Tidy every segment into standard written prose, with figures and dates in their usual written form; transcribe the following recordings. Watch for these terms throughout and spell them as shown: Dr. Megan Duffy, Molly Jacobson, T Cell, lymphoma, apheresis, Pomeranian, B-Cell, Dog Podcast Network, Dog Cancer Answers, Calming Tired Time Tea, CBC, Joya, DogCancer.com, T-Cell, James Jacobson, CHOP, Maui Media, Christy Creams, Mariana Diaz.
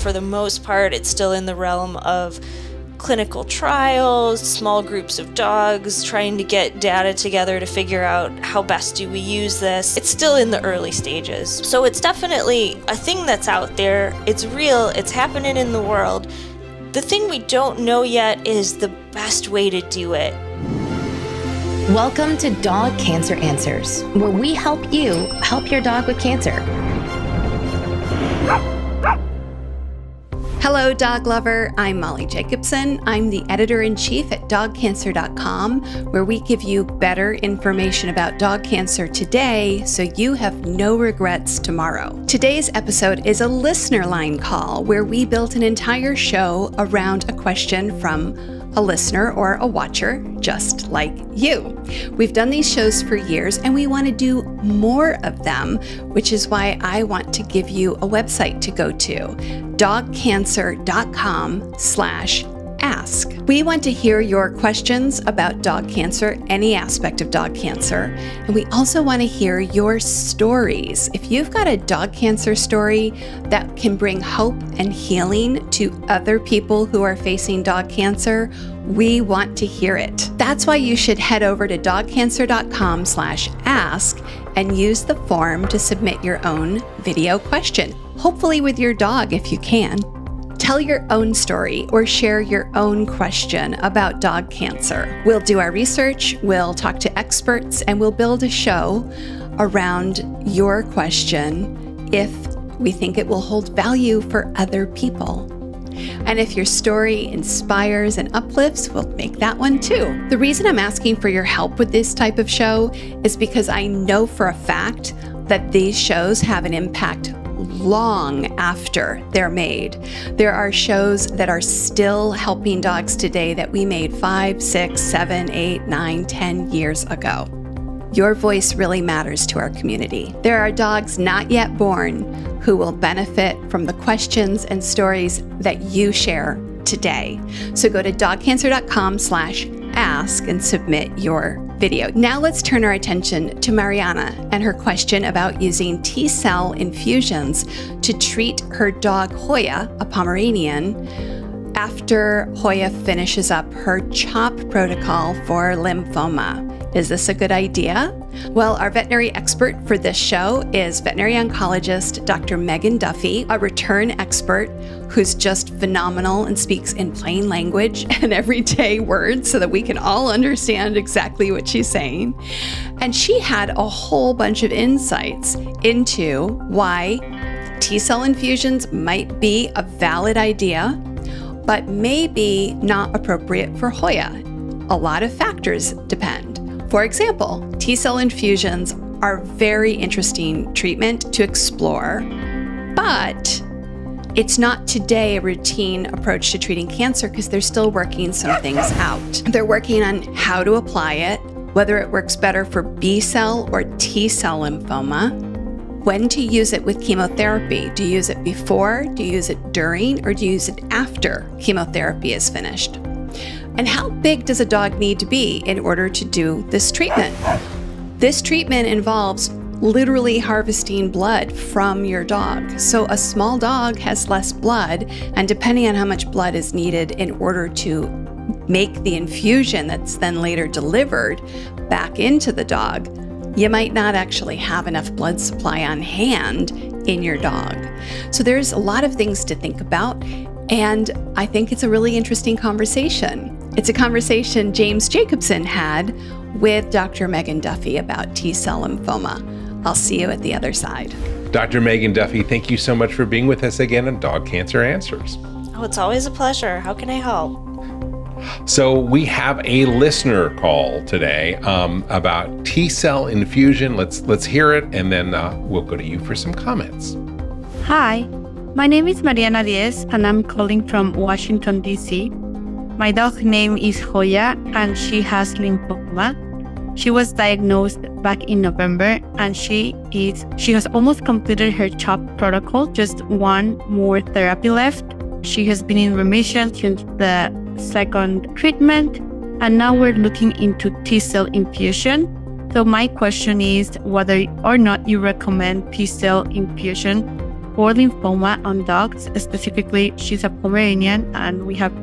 for the most part, it's still in the realm of clinical trials, small groups of dogs, trying to get data together to figure out how best do we use this. It's still in the early stages. So it's definitely a thing that's out there. It's real, it's happening in the world. The thing we don't know yet is the best way to do it. Welcome to Dog Cancer Answers, where we help you help your dog with cancer. Hello, dog lover. I'm Molly Jacobson. I'm the editor-in-chief at DogCancer.com, where we give you better information about dog cancer today so you have no regrets tomorrow. Today's episode is a listener line call where we built an entire show around a question from a listener or a watcher just like you. We've done these shows for years and we want to do more of them, which is why I want to give you a website to go to, dogcancer.com/ask. We want to hear your questions about dog cancer, any aspect of dog cancer, and we also want to hear your stories. If you've got a dog cancer story that can bring hope and healing to other people who are facing dog cancer, we want to hear it. That's why you should head over to dogcancer.com/ask and use the form to submit your own video question, hopefully with your dog if you can. Tell your own story or share your own question about dog cancer. We'll do our research, we'll talk to experts, and we'll build a show around your question if we think it will hold value for other people. And if your story inspires and uplifts, we'll make that one too. The reason I'm asking for your help with this type of show is because I know for a fact that these shows have an impact long after they're made. There are shows that are still helping dogs today that we made 5, 6, 7, 8, 9, 10 years ago. Your voice really matters to our community. There are dogs not yet born who will benefit from the questions and stories that you share today. So go to dogcancer.com/ask and submit your video. Now let's turn our attention to Mariana and her question about using T cell infusions to treat her dog Joya, a Pomeranian, after Joya finishes up her CHOP protocol for lymphoma. Is this a good idea? Well, our veterinary expert for this show is veterinary oncologist Dr. Megan Duffy, a return expert who's just phenomenal and speaks in plain language and everyday words so that we can all understand exactly what she's saying. And she had a whole bunch of insights into why T-cell infusions might be a valid idea, but maybe not appropriate for Joya. A lot of factors depend. For example, T-cell infusions are very interesting treatment to explore, but it's not today a routine approach to treating cancer because they're still working some things out. They're working on how to apply it, whether it works better for B-cell or T-cell lymphoma, when to use it with chemotherapy. Do you use it before, do you use it during, or do you use it after chemotherapy is finished? And how big does a dog need to be in order to do this treatment? This treatment involves literally harvesting blood from your dog. So a small dog has less blood, and depending on how much blood is needed in order to make the infusion that's then later delivered back into the dog, you might not actually have enough blood supply on hand in your dog. So there's a lot of things to think about, and I think it's a really interesting conversation. It's a conversation James Jacobson had with Dr. Megan Duffy about T-cell lymphoma. I'll see you at the other side. Dr. Megan Duffy, thank you so much for being with us again on Dog Cancer Answers. Oh, it's always a pleasure. How can I help? So we have a listener call today about T-cell infusion. Let's hear it, and then we'll go to you for some comments. Hi, my name is Mariana Diaz, and I'm calling from Washington, D.C. My dog name is Joya, and she has lymphoma. She was diagnosed back in November, and she has almost completed her CHOP protocol, just one more therapy left. She has been in remission since the second treatment, and now we're looking into T-cell infusion. So my question is whether or not you recommend T-cell infusion for lymphoma on dogs. Specifically, she's a Pomeranian, and we have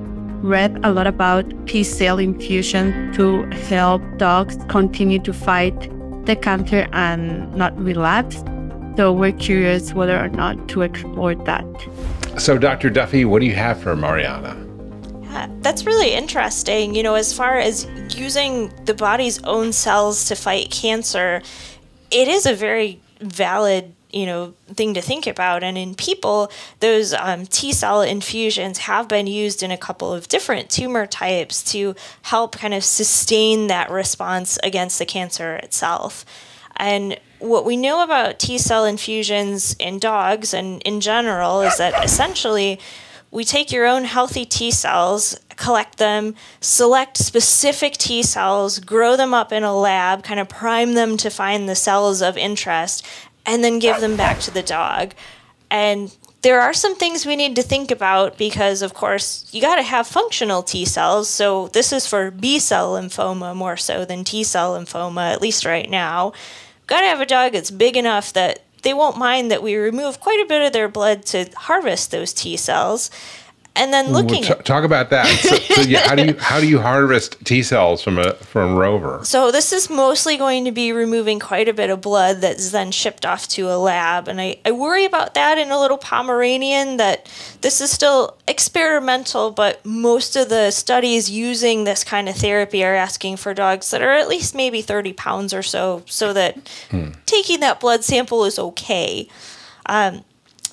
read a lot about T cell infusion to help dogs continue to fight the cancer and not relapse. So we're curious whether or not to explore that. So Dr. Duffy, what do you have for Mariana? That's really interesting. You know, as far as using the body's own cells to fight cancer, it is a very valid, you know, thing to think about. And in people, those T cell infusions have been used in a couple of different tumor types to help kind of sustain that response against the cancer itself. And what we know about T cell infusions in dogs and in general is that essentially we take your own healthy T cells, collect them, select specific T cells, grow them up in a lab, kind of prime them to find the cells of interest, and then give them back to the dog. And there are some things we need to think about because, of course, you got to have functional T cells. So this is for B-cell lymphoma more so than T-cell lymphoma, at least right now. Got to have a dog that's big enough that they won't mind that we remove quite a bit of their blood to harvest those T cells. And then looking at talk about that. So yeah, how do you harvest T cells from a rover? So this is mostly going to be removing quite a bit of blood that's then shipped off to a lab. And I worry about that in a little Pomeranian, that this is still experimental, but most of the studies using this kind of therapy are asking for dogs that are at least maybe 30 pounds or so, so that taking that blood sample is okay.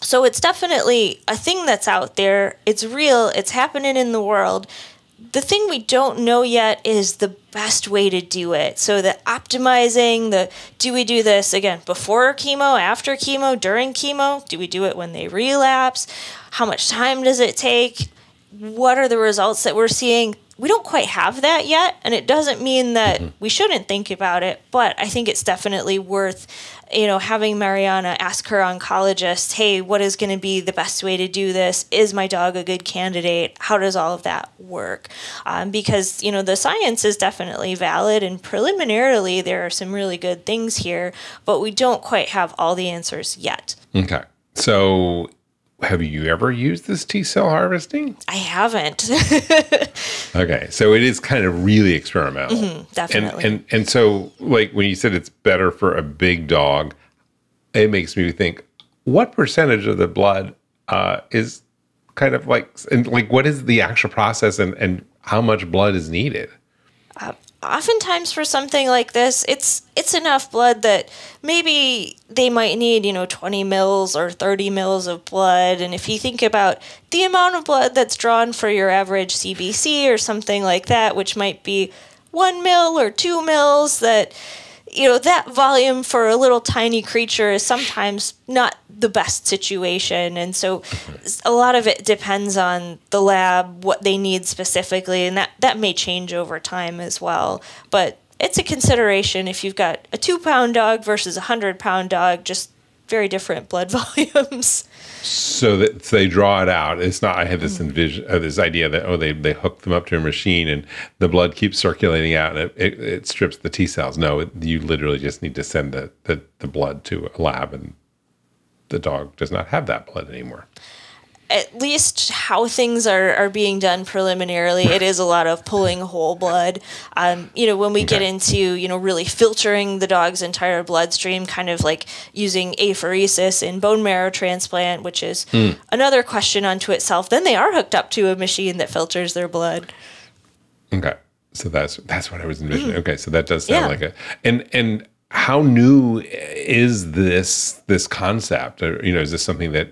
So it's definitely a thing that's out there. It's real. It's happening in the world. The thing we don't know yet is the best way to do it. So the optimizing, do we do this, again, before chemo, after chemo, during chemo? Do we do it when they relapse? How much time does it take? What are the results that we're seeing? We don't quite have that yet, and it doesn't mean that we shouldn't think about it, but I think it's definitely worth, you know, having Mariana ask her oncologist, hey, what is going to be the best way to do this? Is my dog a good candidate? How does all of that work? Because, you know, the science is definitely valid, and preliminarily there are some really good things here, but we don't quite have all the answers yet. Okay. So have you ever used this T-cell harvesting? I haven't. Okay. So it is kind of really experimental. Definitely. And so, like, when you said it's better for a big dog, it makes me think, what percentage of the blood is kind of like, and like, what is the actual process and how much blood is needed? Oftentimes for something like this, it's enough blood that maybe they might need, you know, 20 mils or 30 mils of blood. And if you think about the amount of blood that's drawn for your average CBC or something like that, which might be 1 mil or 2 mils, that, you know, that volume for a little tiny creature is sometimes not the best situation. And so a lot of it depends on the lab, what they need specifically, and that may change over time as well. But it's a consideration if you've got a 2-pound dog versus a 100-pound dog, just very different blood volumes. So that they draw it out. It's not, I had this envision, this idea that, oh, they hook them up to a machine and the blood keeps circulating out and it strips the T cells. No, you literally just need to send the blood to a lab, and the dog does not have that blood anymore. At least how things are being done preliminarily, it is a lot of pulling whole blood. You know, when we get into, you know, really filtering the dog's entire bloodstream, kind of like using apheresis in bone marrow transplant, which is another question unto itself, then they are hooked up to a machine that filters their blood. Okay. So that's what I was envisioning. Okay. So that does sound like it. And how new is this concept? Or, you know, is this something that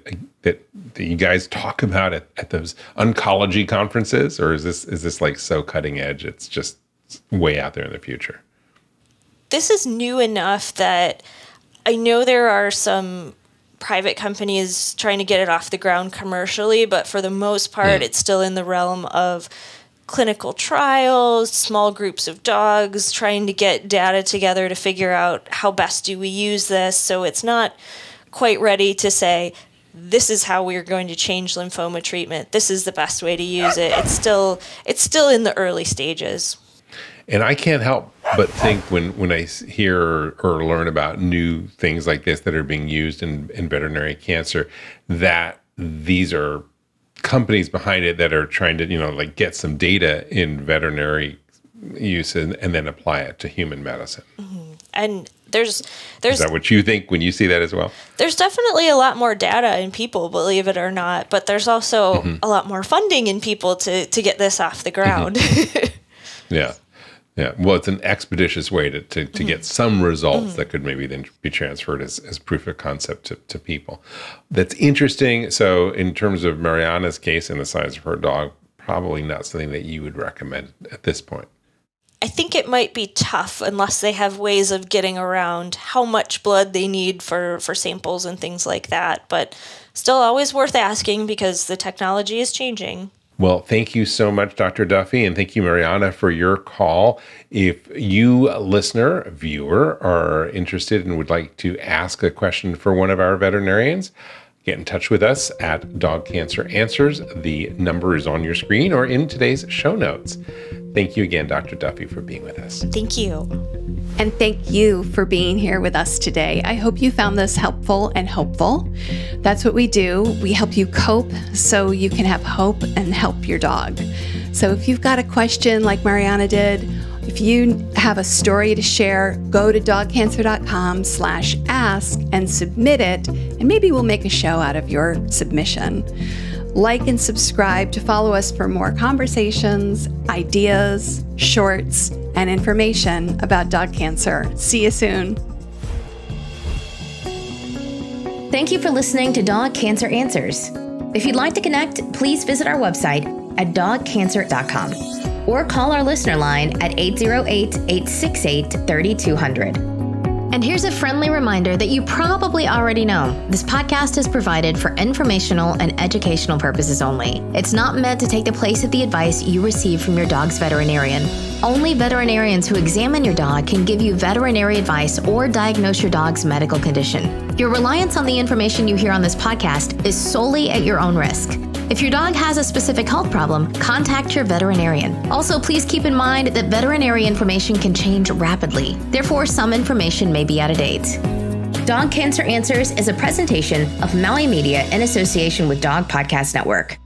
you guys talk about at those oncology conferences, or is this like so cutting edge it's just way out there in the future? This is new enough that I know there are some private companies trying to get it off the ground commercially, but for the most part, it's still in the realm of clinical trials, small groups of dogs, trying to get data together to figure out how best do we use this. So it's not quite ready to say, this is how we're going to change lymphoma treatment. This is the best way to use it. It's still in the early stages. And I can't help But think when I hear or learn about new things like this that are being used in veterinary cancer, that these are companies behind it that are trying to, you know, like get some data in veterinary use and then apply it to human medicine. Mm-hmm. And there's is that what you think when you see that as well? There's definitely a lot more data in people, believe it or not, but there's also mm-hmm. a lot more funding in people to get this off the ground. Mm-hmm. Yeah. Yeah. Well, it's an expeditious way to mm-hmm. get some results mm-hmm. that could maybe then be transferred as proof of concept to people. That's interesting. So in terms of Mariana's case and the size of her dog, probably not something that you would recommend at this point. I think it might be tough unless they have ways of getting around how much blood they need for samples and things like that, but still always worth asking because the technology is changing. Well, thank you so much, Dr. Duffy, and thank you, Mariana, for your call. If you, listener, viewer, are interested and would like to ask a question for one of our veterinarians, get in touch with us at Dog Cancer Answers. The number is on your screen or in today's show notes. Thank you again, Dr. Duffy, for being with us. Thank you. And thank you for being here with us today. I hope you found this helpful and hopeful. That's what we do. We help you cope so you can have hope and help your dog. So if you've got a question like Mariana did, if you have a story to share, go to DogCancer.com/ask and submit it, and maybe we'll make a show out of your submission. Like and subscribe to follow us for more conversations, ideas, shorts, and information about dog cancer. See you soon. Thank you for listening to Dog Cancer Answers. If you'd like to connect, please visit our website at DogCancer.com. or call our listener line at 808-868-3200. And here's a friendly reminder that you probably already know. This podcast is provided for informational and educational purposes only. It's not meant to take the place of the advice you receive from your dog's veterinarian. Only veterinarians who examine your dog can give you veterinary advice or diagnose your dog's medical condition. Your reliance on the information you hear on this podcast is solely at your own risk. If your dog has a specific health problem, contact your veterinarian. Also, please keep in mind that veterinary information can change rapidly. Therefore, some information may be out of date. Dog Cancer Answers is a presentation of Maui Media in association with Dog Podcast Network.